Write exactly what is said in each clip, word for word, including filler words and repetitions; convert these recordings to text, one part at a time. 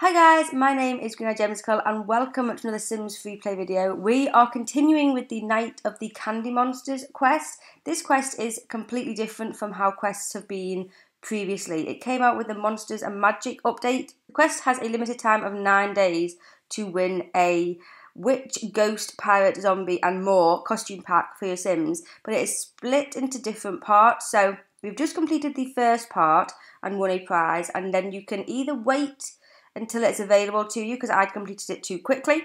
Hi guys, my name is Green Eye Gemskull and welcome to another Sims Freeplay video. We are continuing with the Night of the Candy Monsters quest. This quest is completely different from how quests have been previously. It came out with the Monsters and Magic update. The quest has a limited time of nine days to win a witch, ghost, pirate, zombie and more costume pack for your Sims, but it is split into different parts. So we've just completed the first part and won a prize, and then you can either wait until it's available to you because I'd completed it too quickly,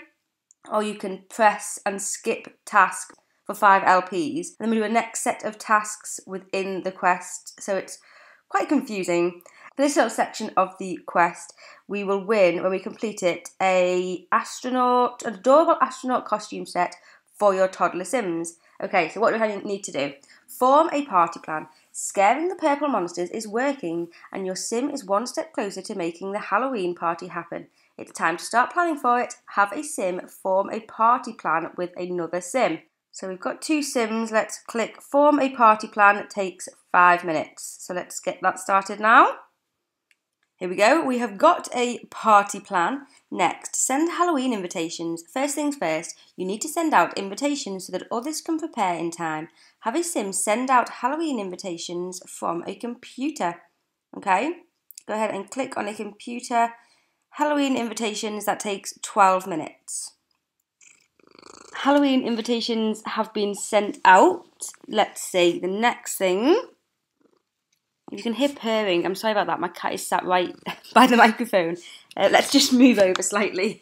or you can press and skip task for five L Ps. And then we do a next set of tasks within the quest, so it's quite confusing. For this little section of the quest, we will win, when we complete it, a astronaut, an adorable astronaut costume set for your toddler Sims. Okay, so what do I need to do? Form a party plan. Scaring the purple monsters is working, and your Sim is one step closer to making the Halloween party happen. It's time to start planning for it. Have a Sim form a party plan with another Sim. So we've got two Sims. Let's click form a party plan. It takes five minutes. So let's get that started now. Here we go. We have got a party plan. Next, send Halloween invitations. First things first, you need to send out invitations so that others can prepare in time. Have a Sim send out Halloween invitations from a computer. Okay, go ahead and click on a computer. Halloween invitations, that takes twelve minutes. Halloween invitations have been sent out. Let's see, the next thing. If you can hear purring, I'm sorry about that, my cat is sat right by the microphone. Uh, let's just move over slightly.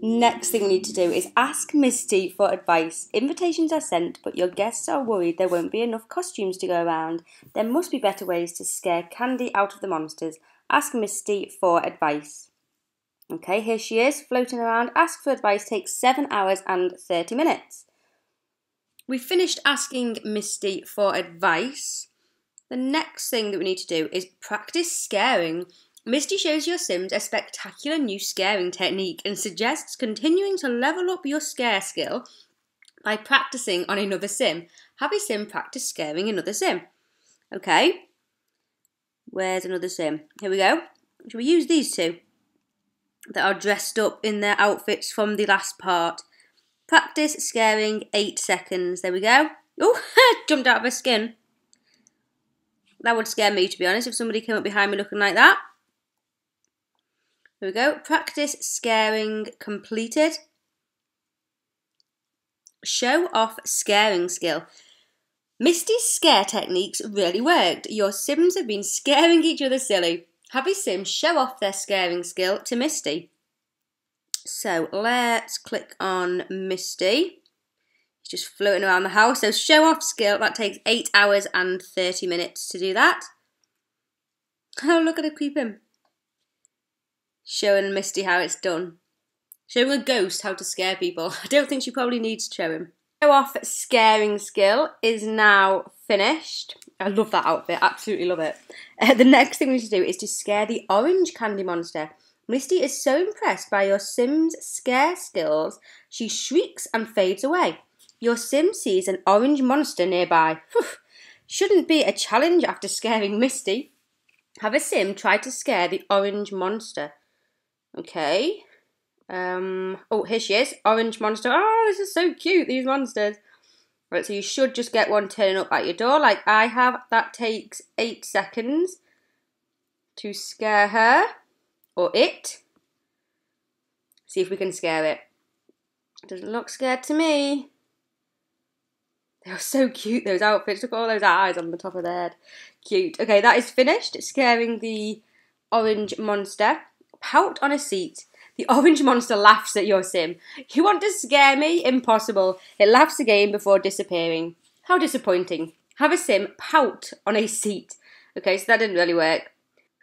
Next thing we need to do is ask Misty for advice. Invitations are sent, but your guests are worried there won't be enough costumes to go around. There must be better ways to scare candy out of the monsters. Ask Misty for advice. Okay, here she is, floating around. Ask for advice takes seven hours and thirty minutes. We finished asking Misty for advice. The next thing that we need to do is practice scaring. Misty shows your Sims a spectacular new scaring technique and suggests continuing to level up your scare skill by practicing on another Sim. Have a Sim practice scaring another Sim. Okay, where's another Sim? Here we go. Shall we use these two that are dressed up in their outfits from the last part? Practice scaring eight seconds. There we go. Oh, jumped out of her skin. That would scare me, to be honest, if somebody came up behind me looking like that. There we go. Practice scaring completed. Show off scaring skill. Misty's scare techniques really worked. Your Sims have been scaring each other silly. Have a Sim show off their scaring skill to Misty. So let's click on Misty. Just floating around the house. So show off skill, that takes eight hours and thirty minutes to do that. Oh, look at her creeping. Showing Misty how it's done. Showing a ghost how to scare people. I don't think she probably needs to show him. Show off scaring skill is now finished. I love that outfit, absolutely love it. Uh, the next thing we need to do is to scare the orange candy monster. Misty is so impressed by your Sim's scare skills, she shrieks and fades away. Your Sim sees an orange monster nearby. Whew. Shouldn't be a challenge after scaring Misty. Have a Sim try to scare the orange monster. Okay. Um. Oh, here she is. Orange monster. Oh, this is so cute, these monsters. Right, so you should just get one turning up at your door like I have. That takes eight seconds to scare her. Or it. See if we can scare it. Doesn't look scared to me. They are so cute, those outfits. Look at all those eyes on the top of their head. Cute. Okay, that is finished. Scaring the orange monster. Pout on a seat. The orange monster laughs at your Sim. You want to scare me? Impossible. It laughs again before disappearing. How disappointing. Have a Sim pout on a seat. Okay, so that didn't really work.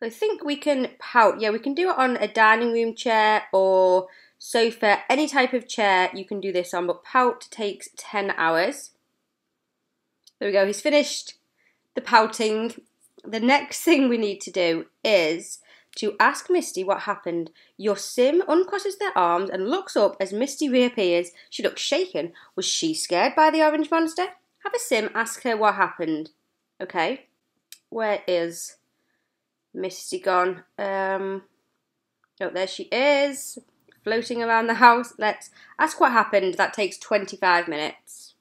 So I think we can pout. Yeah, we can do it on a dining room chair or sofa. Any type of chair you can do this on, but pout takes ten hours. There we go, he's finished the pouting. The next thing we need to do is to ask Misty what happened. Your Sim uncrosses their arms and looks up as Misty reappears. She looks shaken. Was she scared by the orange monster? Have a Sim ask her what happened. Okay, where is Misty gone? Um, Oh, there she is, floating around the house. Let's ask what happened. That takes twenty-five minutes.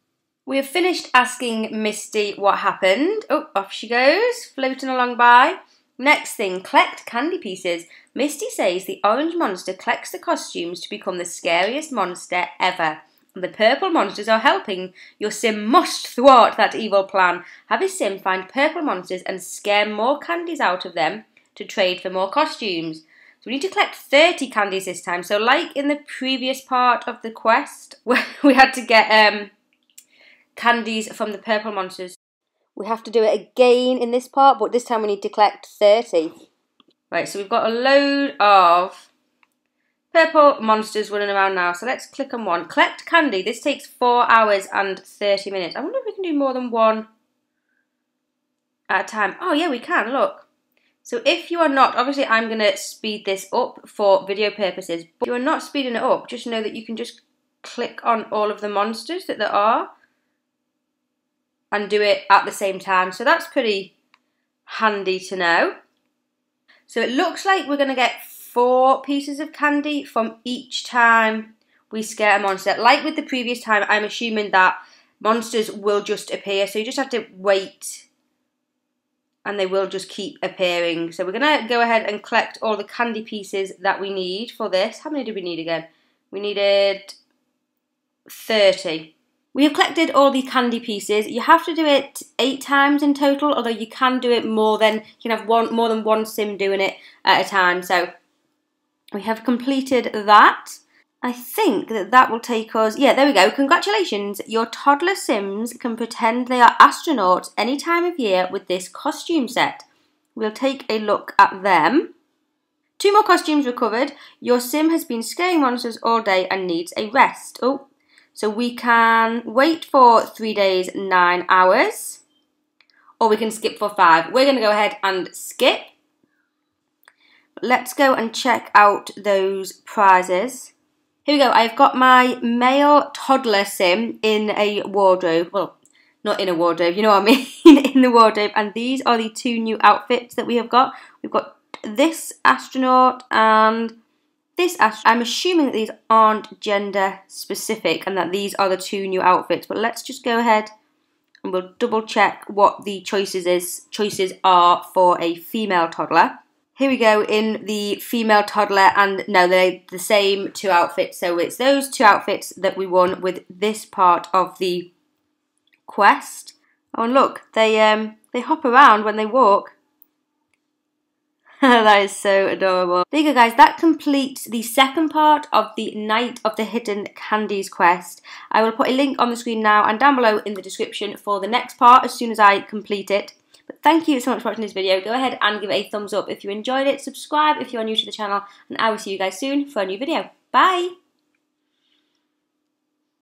We have finished asking Misty what happened. Oh, off she goes, floating along by. Next thing, collect candy pieces. Misty says the orange monster collects the costumes to become the scariest monster ever. And the purple monsters are helping. Your sim must thwart that evil plan. Have his sim find purple monsters and scare more candies out of them to trade for more costumes. So we need to collect thirty candies this time. So like in the previous part of the quest, we had to get um, candies from the purple monsters. We have to do it again in this part, but this time we need to collect thirty. Right, so we've got a load of purple monsters running around now. So let's click on one. Collect candy. This takes four hours and thirty minutes. I wonder if we can do more than one at a time. Oh, yeah, we can. Look. So if you are not, obviously I'm going to speed this up for video purposes, but if you are not speeding it up, just know that you can just click on all of the monsters that there are and do it at the same time. So that's pretty handy to know. So it looks like we're going to get four pieces of candy from each time we scare a monster. Like with the previous time, I'm assuming that monsters will just appear. So you just have to wait and they will just keep appearing. So we're going to go ahead and collect all the candy pieces that we need for this. How many did we need again? We needed thirty. We have collected all the candy pieces. You have to do it eight times in total, although you can do it more than, you can have one, more than one sim doing it at a time. So we have completed that. I think that that will take us, yeah, there we go. Congratulations, your toddler sims can pretend they are astronauts any time of year with this costume set. We'll take a look at them. Two more costumes recovered. Your sim has been scaring monsters all day and needs a rest. Oh. So we can wait for three days, nine hours, or we can skip for five. We're going to go ahead and skip. Let's go and check out those prizes. Here we go. I've got my male toddler sim in a wardrobe. Well, not in a wardrobe, you know what I mean, in the wardrobe. And these are the two new outfits that we have got. We've got this astronaut and... This I'm assuming that these aren't gender specific and that these are the two new outfits, but let's just go ahead and we'll double check what the choices is choices are for a female toddler. Here we go in the female toddler, and no, they're the same two outfits, so it's those two outfits that we won with this part of the quest. Oh, and look, they um they hop around when they walk. That is so adorable. There you go, guys. That completes the second part of the Night of the Hidden Candies quest. I will put a link on the screen now and down below in the description for the next part as soon as I complete it. But thank you so much for watching this video. Go ahead and give it a thumbs up if you enjoyed it. Subscribe if you are new to the channel. And I will see you guys soon for a new video. Bye!